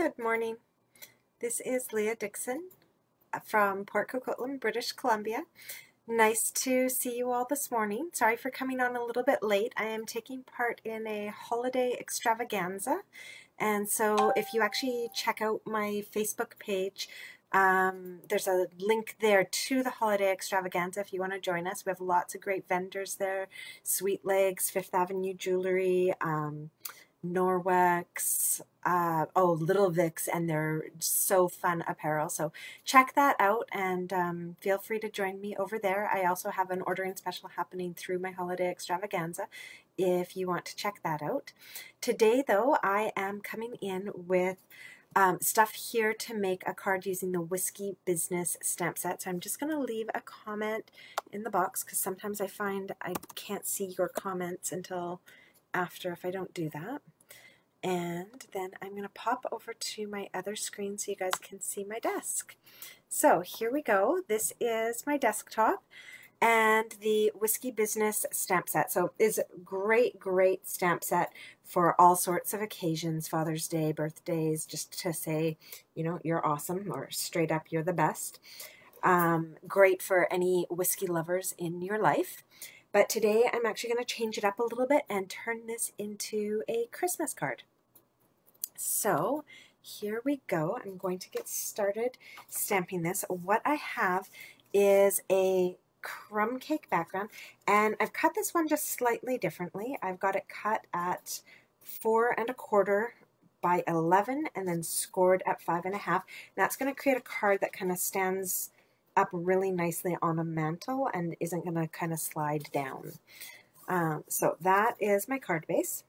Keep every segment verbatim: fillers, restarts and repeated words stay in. Good morning. This is Leah Dixon from Port Coquitlam, British Columbia. Nice to see you all this morning. Sorry for coming on a little bit late. I am taking part in a holiday extravaganza, and so if you actually check out my Facebook page, Um, there's a link there to the holiday extravaganza if you want to join us. We have lots of great vendors there. Sweet Legs, Fifth Avenue Jewelry, um, Norwex, uh, oh, Little Vicks, and they're so fun apparel. So check that out, and um, feel free to join me over there. I also have an ordering special happening through my holiday extravaganza if you want to check that out. Today, though, I am coming in with Um, stuff here to make a card using the Whiskey Business stamp set. So I'm just going to leave a comment in the box because sometimes I find I can't see your comments until after if I don't do that. And then I'm going to pop over to my other screen so you guys can see my desk. So here we go. This is my desktop and the Whiskey Business stamp set. So it's a great, great stamp set for all sorts of occasions, Father's Day, birthdays, just to say, you know, you're awesome, or straight up, you're the best. Um, great for any whiskey lovers in your life. But today I'm actually going to change it up a little bit and turn this into a Christmas card. So here we go. I'm going to get started stamping this. What I have is a Crumb Cake background, and I've cut this one just slightly differently. I've got it cut at four and a quarter by eleven and then scored at five and a half. And that's going to create a card that kind of stands up really nicely on a mantle and isn't going to kind of slide down. Um, so that is my card base.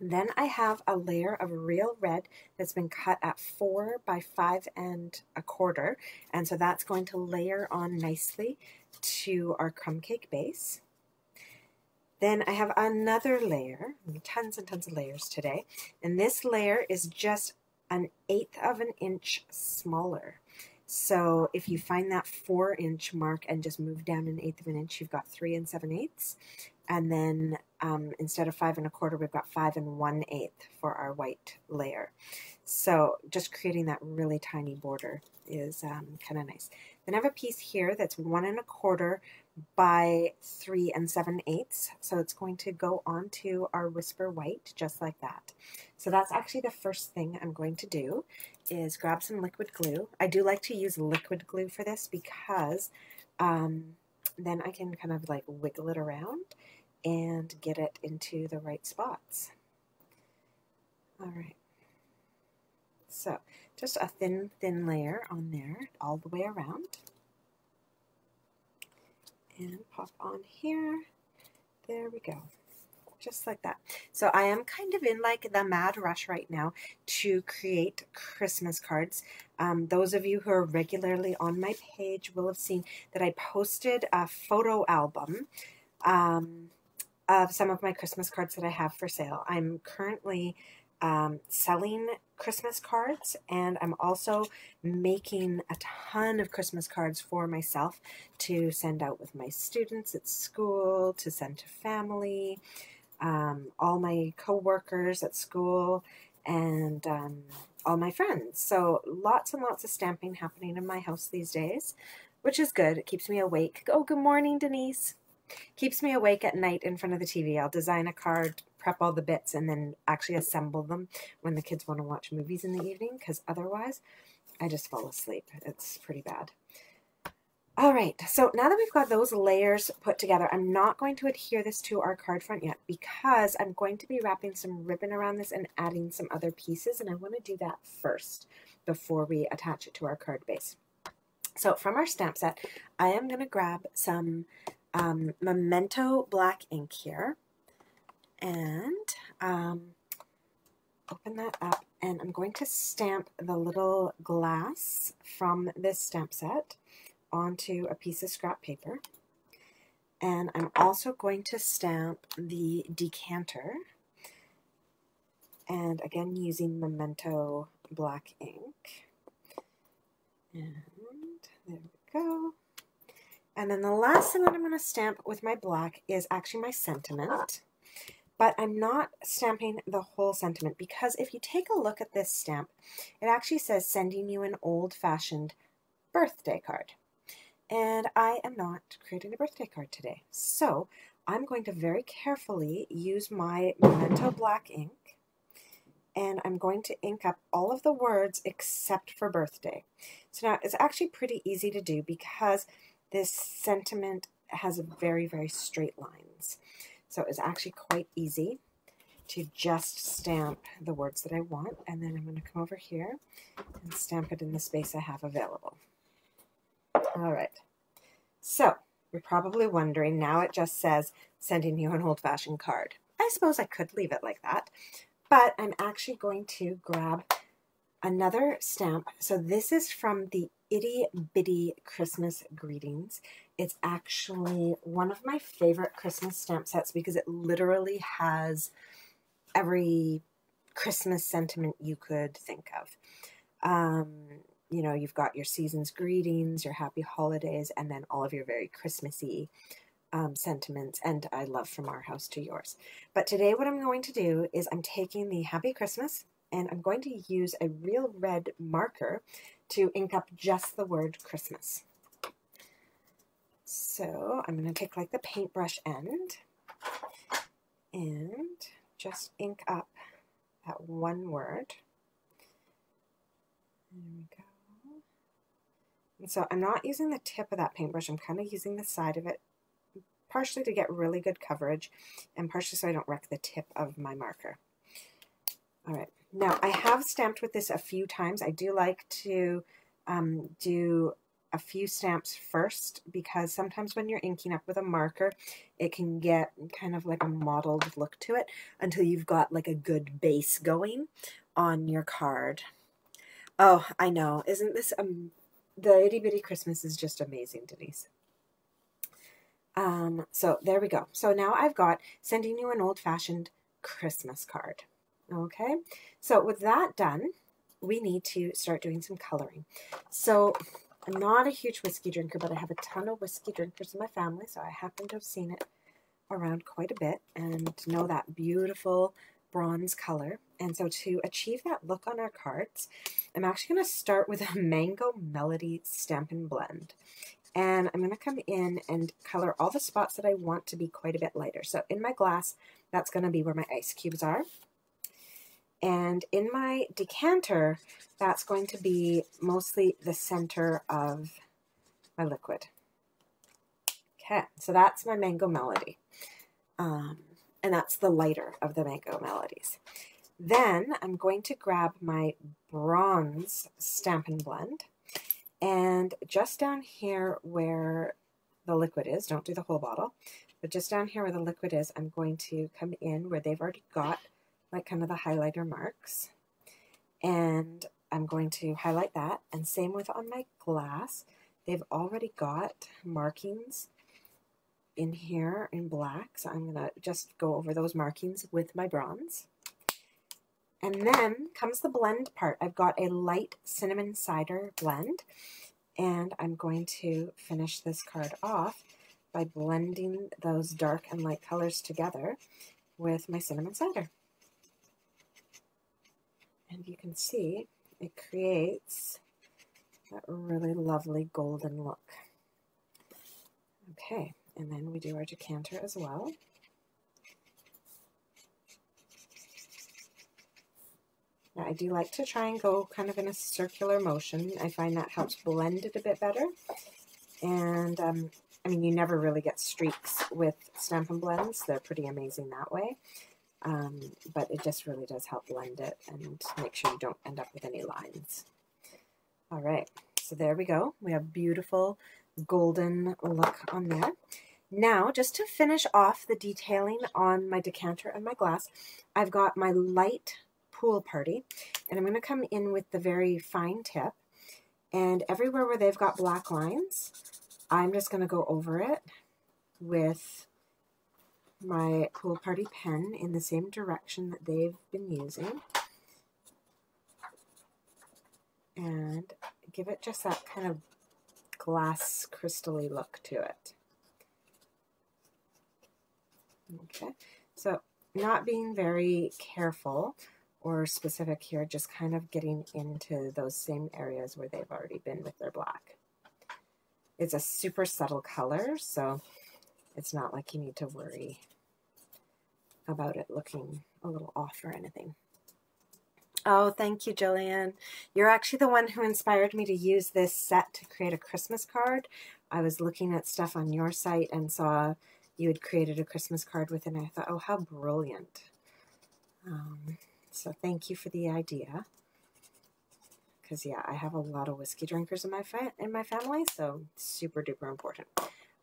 Then I have a layer of Real Red that's been cut at four by five and a quarter, and so that's going to layer on nicely to our Crumb Cake base. Then I have another layer, tons and tons of layers today, and this layer is just an eighth of an inch smaller. So if you find that four inch mark and just move down an eighth of an inch, you've got three and seven eighths. And then um, instead of five and a quarter, we've got five and one eighth for our white layer. So just creating that really tiny border is um, kind of nice. Then I have a piece here that's one and a quarter by three and seven eighths. So it's going to go onto our Whisper White just like that. So that's actually the first thing I'm going to do is grab some liquid glue. I do like to use liquid glue for this because um, then I can kind of like wiggle it around and get it into the right spots. All right. So just a thin, thin layer on there all the way around. And pop on here. There we go. Just like that. So I am kind of in like the mad rush right now to create Christmas cards. Um, those of you who are regularly on my page will have seen that I posted a photo album um, of some of my Christmas cards that I have for sale. I'm currently um, selling Christmas cards, and I'm also making a ton of Christmas cards for myself to send out with my students at school, to send to family, Um, all my co-workers at school, and um, all my friends. So lots and lots of stamping happening in my house these days, which is good. It keeps me awake. Oh, good morning, Denise. Keeps me awake at night in front of the T V. I'll design a card, prep all the bits, and then actually assemble them when the kids want to watch movies in the evening, because otherwise I just fall asleep. It's pretty bad. All right, so now that we've got those layers put together, I'm not going to adhere this to our card front yet because I'm going to be wrapping some ribbon around this and adding some other pieces, and I want to do that first before we attach it to our card base. So from our stamp set, I am going to grab some um, Memento Black ink here and um, open that up, and I'm going to stamp the little glass from this stamp set onto a piece of scrap paper. And I'm also going to stamp the decanter, and again using Memento Black ink. And there we go. And then the last thing that I'm going to stamp with my black is actually my sentiment. but I'm not stamping the whole sentiment, because if you take a look at this stamp, it actually says sending you an old-fashioned birthday card. And I am not creating a birthday card today. So I'm going to very carefully use my Memento Black ink, and I'm going to ink up all of the words except for birthday. So now it's actually pretty easy to do because this sentiment has very, very straight lines. So it's actually quite easy to just stamp the words that I want, and then I'm going to come over here and stamp it in the space I have available. All right, so you're probably wondering, now it just says sending you an old-fashioned card. I suppose I could leave it like that, but I'm actually going to grab another stamp. So this is from the Itty Bitty Christmas Greetings. It's actually one of my favorite Christmas stamp sets because it literally has every Christmas sentiment you could think of. Um, you know, you've got your season's greetings, your happy holidays, and then all of your very Christmassy um, sentiments, and I love from our house to yours. But today what I'm going to do is I'm taking the Happy Christmas, and I'm going to use a Real Red marker to ink up just the word Christmas. So I'm going to take like the paintbrush end and just ink up that one word. There we go. And so I'm not using the tip of that paintbrush, I'm kind of using the side of it, partially to get really good coverage and partially so I don't wreck the tip of my marker. All right. Now, I have stamped with this a few times. I do like to um, do a few stamps first, because sometimes when you're inking up with a marker, it can get kind of like a mottled look to it until you've got like a good base going on your card. Oh, I know. Isn't this, um, the Itty Bitty Christmas is just amazing, Denise. Um, so there we go. So now I've got sending you an old-fashioned Christmas card. Okay, so with that done, we need to start doing some coloring. So I'm not a huge whiskey drinker, but I have a ton of whiskey drinkers in my family, so I happen to have seen it around quite a bit and know that beautiful bronze color. And so to achieve that look on our cards, I'm actually going to start with a Mango Melody Stampin' Blend. And I'm going to come in and color all the spots that I want to be quite a bit lighter. So in my glass, that's going to be where my ice cubes are. And in my decanter, that's going to be mostly the center of my liquid. Okay, so that's my Mango Melody. Um, and that's the lighter of the Mango Melodies. Then I'm going to grab my bronze Stampin' Blend. And just down here where the liquid is, don't do the whole bottle, but just down here where the liquid is, I'm going to come in where they've already got like kind of the highlighter marks, and I'm going to highlight that, and same with on my glass, they've already got markings in here in black, so I'm gonna just go over those markings with my bronze. And then comes the blend part. I've got a light cinnamon cider blend, and I'm going to finish this card off by blending those dark and light colors together with my cinnamon cider. And you can see it creates that really lovely golden look. Okay, and then we do our decanter as well. Now I do like to try and go kind of in a circular motion. I find that helps blend it a bit better. And um, I mean, you never really get streaks with Stampin' Blends. They're pretty amazing that way. Um, but it just really does help blend it and make sure you don't end up with any lines. All right, so there we go. We have beautiful golden look on there. Now, just to finish off the detailing on my decanter and my glass, I've got my light Pool Party, and I'm going to come in with the very fine tip, and everywhere where they've got black lines, I'm just going to go over it with my Pool Party pen in the same direction that they've been using, and give it just that kind of glass crystal-y look to it. Okay, so not being very careful or specific here, just kind of getting into those same areas where they've already been with their black. It's a super subtle color, so it's not like you need to worry about it looking a little off or anything. Oh, thank you, Jillian. You're actually the one who inspired me to use this set to create a Christmas card. I was looking at stuff on your site and saw you had created a Christmas card with it, and I thought, oh, how brilliant. Um, so thank you for the idea. Because, yeah, I have a lot of whiskey drinkers in my, fa in my family, so super duper important.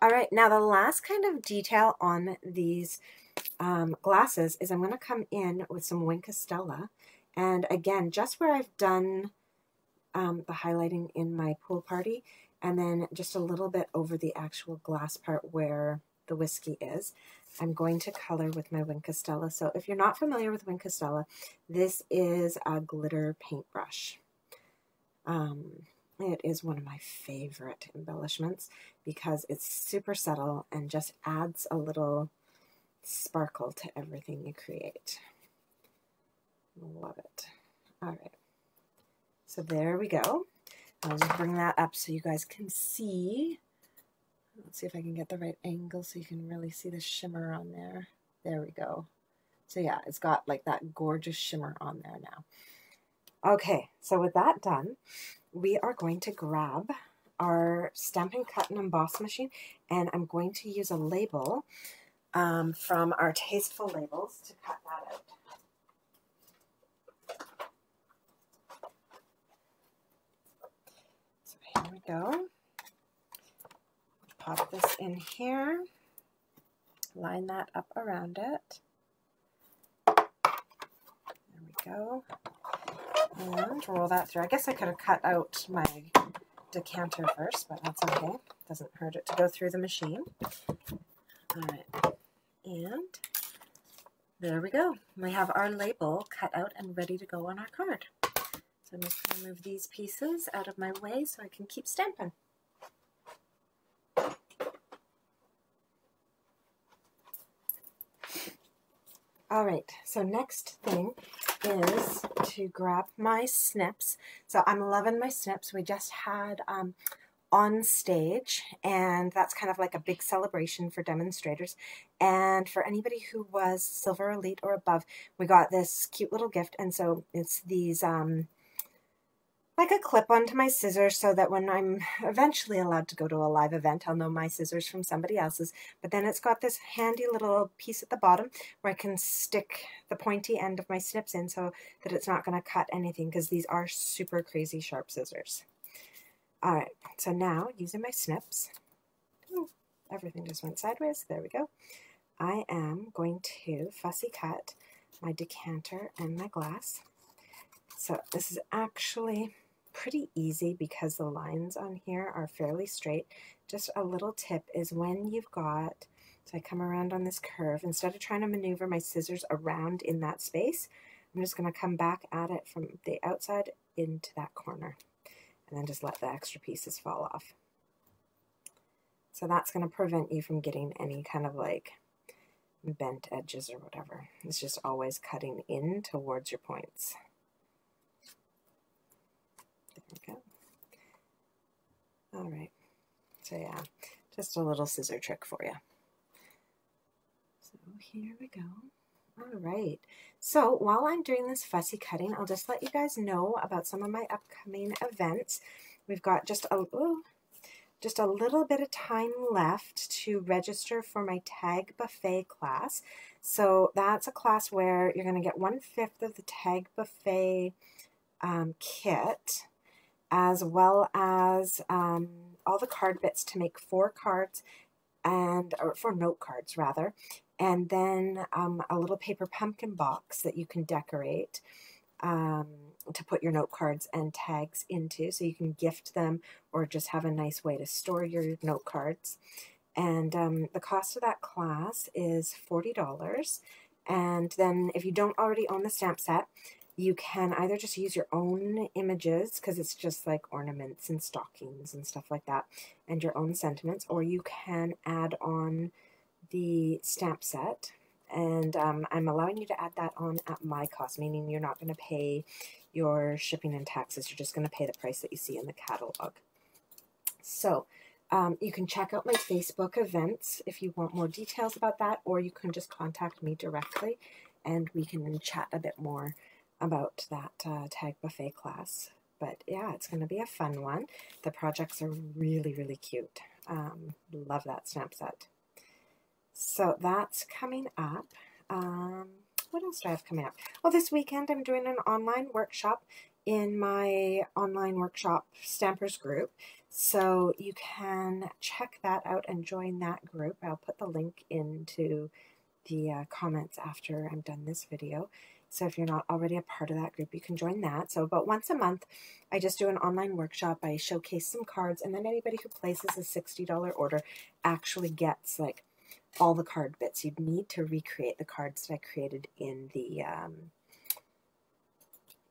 All right, now the last kind of detail on these um, glasses is I'm going to come in with some Wink of Stella. And again, just where I've done um, the highlighting in my pool party, and then just a little bit over the actual glass part where the whiskey is, I'm going to color with my Wink of Stella. So if you're not familiar with Wink of Stella, this is a glitter paintbrush. Um, it is one of my favorite embellishments because it's super subtle and just adds a little sparkle to everything you create. Love it. All right. So there we go. I'll just bring that up so you guys can see. Let's see if I can get the right angle so you can really see the shimmer on there. There we go. So yeah, it's got like that gorgeous shimmer on there now. Okay, so with that done, we are going to grab our Stampin' Cut and Emboss machine, and I'm going to use a label um, from our Tasteful Labels to cut that out. Here we go. Pop this in here. Line that up around it. There we go. And roll that through. I guess I could have cut out my decanter first, but that's okay. Doesn't hurt it to go through the machine. All right. And there we go. We have our label cut out and ready to go on our card. So I'm just going to move these pieces out of my way so I can keep stamping. All right, so next thing is to grab my snips. So I'm loving my snips. We just had um, on stage, and that's kind of like a big celebration for demonstrators. And for anybody who was Silver Elite or above, we got this cute little gift. And so it's these... Um, like a clip onto my scissors so that when I'm eventually allowed to go to a live event, I'll know my scissors from somebody else's. But then it's got this handy little piece at the bottom where I can stick the pointy end of my snips in so that it's not going to cut anything, because these are super crazy sharp scissors. All right, so now using my snips, ooh, everything just went sideways. There we go. I am going to fussy cut my decanter and my glass. So this is actually pretty easy because the lines on here are fairly straight. Just a little tip is when you've got, so I come around on this curve, instead of trying to maneuver my scissors around in that space, I'm just going to come back at it from the outside into that corner and then just let the extra pieces fall off. So that's going to prevent you from getting any kind of like bent edges or whatever. It's just always cutting in towards your points. There we go. All right. So yeah, just a little scissor trick for you. So here we go. All right. So while I'm doing this fussy cutting, I'll just let you guys know about some of my upcoming events. We've got just a ooh, just a little bit of time left to register for my Tag Buffet class. So that's a class where you're going to get one fifth of the Tag Buffet um, kit, as well as um, all the card bits to make four cards, and or four note cards rather, and then um, a little paper pumpkin box that you can decorate um, to put your note cards and tags into, so you can gift them or just have a nice way to store your note cards. And um, the cost of that class is forty dollars, and then if you don't already own the stamp set, you can either just use your own images, because it's just like ornaments and stockings and stuff like that, and your own sentiments, or you can add on the stamp set and um, I'm allowing you to add that on at my cost, meaning you're not going to pay your shipping and taxes. You're just going to pay the price that you see in the catalog. So um, you can check out my Facebook events if you want more details about that, or you can just contact me directly and we can chat a bit more about that uh, Tag Buffet class. But yeah, it's going to be a fun one. The projects are really, really cute. Um, love that stamp set. So that's coming up. Um, what else do I have coming up? Oh, this weekend I'm doing an online workshop in my online workshop stampers group. So you can check that out and join that group. I'll put the link into the uh, comments after I'm done this video. So if you're not already a part of that group, you can join that. So about once a month, I just do an online workshop. I showcase some cards, and then anybody who places a sixty dollar order actually gets like all the card bits you'd need to recreate the cards that I created in the um,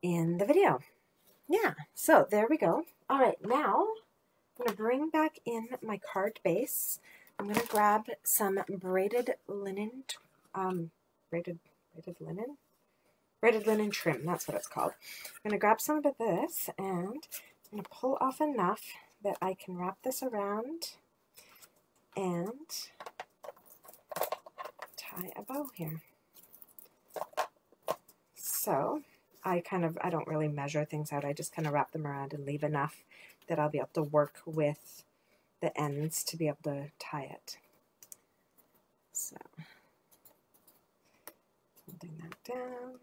in the video. Yeah, so there we go. All right, now I'm gonna bring back in my card base. I'm gonna grab some braided linen, um, braided braided linen. Braided linen trim, that's what it's called. I'm going to grab some of this and I'm going to pull off enough that I can wrap this around and tie a bow here. So I kind of, I don't really measure things out. I just kind of wrap them around and leave enough that I'll be able to work with the ends to be able to tie it. So holding that down.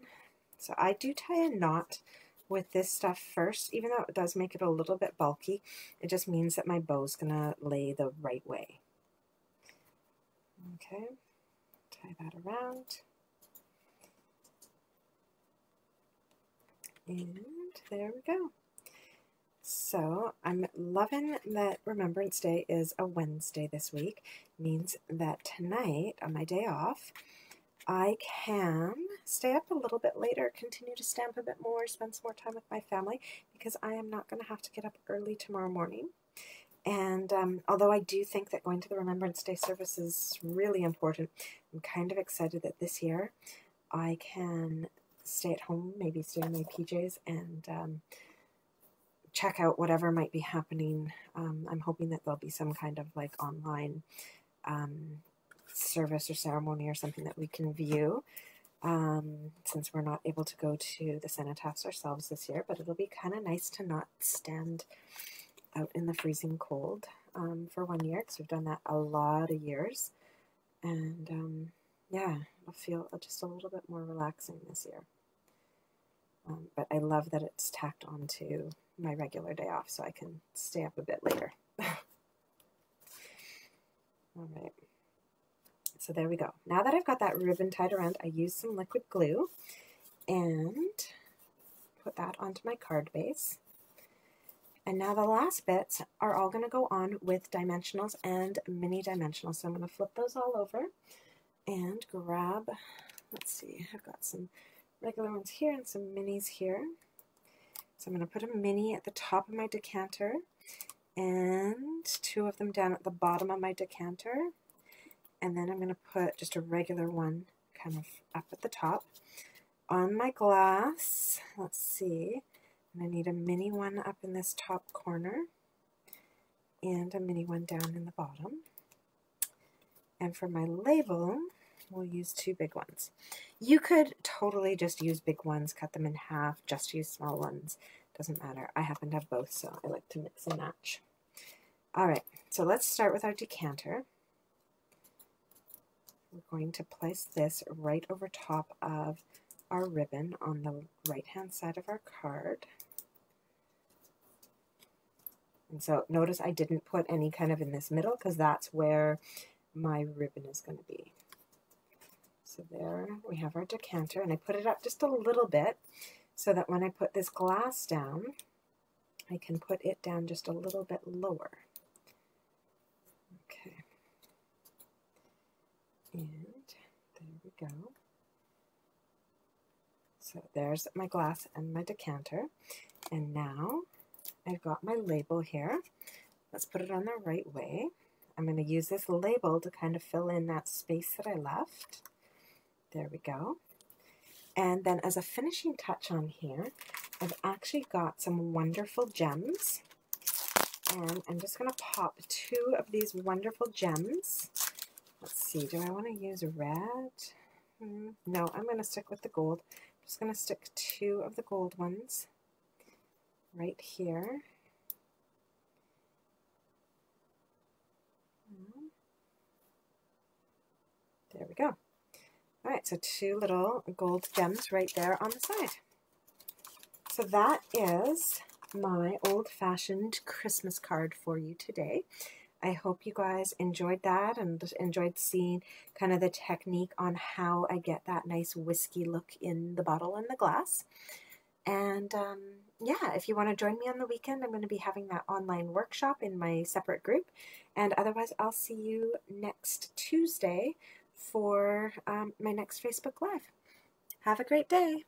So I do tie a knot with this stuff first, even though it does make it a little bit bulky. It just means that my bow's going to lay the right way. Okay, tie that around. And there we go. So I'm loving that Remembrance Day is a Wednesday this week. It means that tonight, on my day off, I can stay up a little bit later, continue to stamp a bit more, spend some more time with my family, because I am not going to have to get up early tomorrow morning. And um, although I do think that going to the Remembrance Day service is really important, I'm kind of excited that this year I can stay at home, maybe stay in my P Js, and um, check out whatever might be happening. Um, I'm hoping that there'll be some kind of like online um, service or ceremony or something that we can view, um, since we're not able to go to the cenotaphs ourselves this year. But it'll be kind of nice to not stand out in the freezing cold um, for one year, because we've done that a lot of years. And um, yeah, it'll feel just a little bit more relaxing this year. Um, but I love that it's tacked on to my regular day off, so I can stay up a bit later. All right. So there we go. Now that I've got that ribbon tied around, I used some liquid glue and put that onto my card base. And now the last bits are all going to go on with dimensionals and mini dimensionals. So I'm going to flip those all over and grab, let's see, I've got some regular ones here and some minis here. So I'm going to put a mini at the top of my decanter and two of them down at the bottom of my decanter. And then I'm going to put just a regular one kind of up at the top. On my glass, let's see, I'm going to need a mini one up in this top corner and a mini one down in the bottom. And for my label, we'll use two big ones. You could totally just use big ones, cut them in half, just use small ones. Doesn't matter. I happen to have both, so I like to mix and match. All right, so let's start with our decanter. We're going to place this right over top of our ribbon on the right-hand side of our card. And so notice I didn't put any kind of in this middle, because that's where my ribbon is going to be. So there we have our decanter, and I put it up just a little bit so that when I put this glass down, I can put it down just a little bit lower. Okay. And there we go. So there's my glass and my decanter. And now I've got my label here. Let's put it on the right way. I'm going to use this label to kind of fill in that space that I left. There we go. And then as a finishing touch on here, I've actually got some Wonderful Gems. And I'm just going to pop two of these Wonderful Gems. Let's see, do I want to use red? Mm, no, I'm going to stick with the gold. I'm just going to stick two of the gold ones right here. There we go. All right, so two little gold gems right there on the side. So that is my old-fashioned Christmas card for you today. I hope you guys enjoyed that and enjoyed seeing kind of the technique on how I get that nice whiskey look in the bottle and the glass. And um, yeah, if you want to join me on the weekend, I'm going to be having that online workshop in my separate group. And otherwise, I'll see you next Tuesday for um, my next Facebook Live. Have a great day.